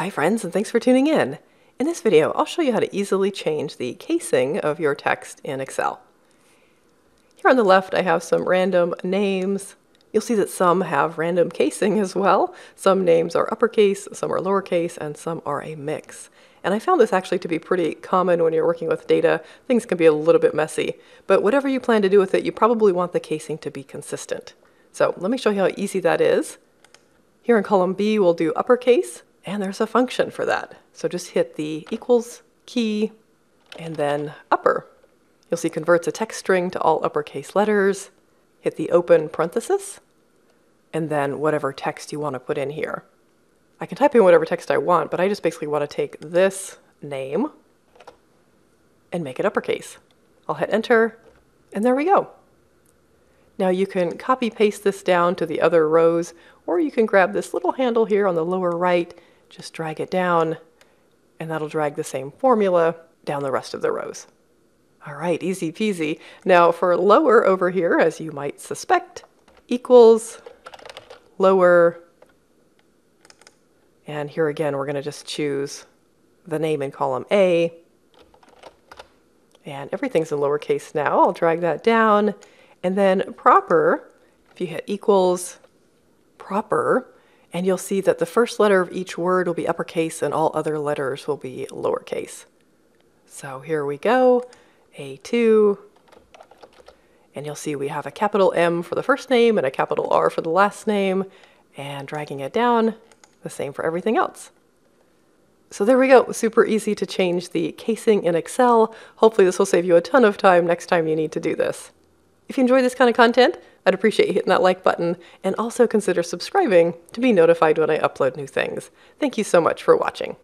Hi friends, and thanks for tuning in. In this video, I'll show you how to easily change the casing of your text in Excel. Here on the left, I have some random names. You'll see that some have random casing as well. Some names are uppercase, some are lowercase, and some are a mix. And I found this actually to be pretty common when you're working with data. Things can be a little bit messy, but whatever you plan to do with it, you probably want the casing to be consistent. So let me show you how easy that is. Here in column B, we'll do uppercase. And there's a function for that. So just hit the equals key and then upper. You'll see it converts a text string to all uppercase letters. Hit the open parenthesis and then whatever text you want to put in here. I can type in whatever text I want, but I just basically want to take this name and make it uppercase. I'll hit enter and there we go. Now you can copy paste this down to the other rows, or you can grab this little handle here on the lower right. Just drag it down, and that'll drag the same formula down the rest of the rows. All right, easy peasy. Now for lower over here, as you might suspect, equals lower. And here again, we're gonna just choose the name in column A. And everything's in lowercase now. I'll drag that down. And then proper, if you hit equals proper, and you'll see that the first letter of each word will be uppercase and all other letters will be lowercase. So here we go, A2, and you'll see we have a capital M for the first name and a capital R for the last name, and dragging it down, the same for everything else. So there we go, super easy to change the casing in Excel. Hopefully this will save you a ton of time next time you need to do this. If you enjoy this kind of content, I'd appreciate you hitting that like button, and also consider subscribing to be notified when I upload new things. Thank you so much for watching.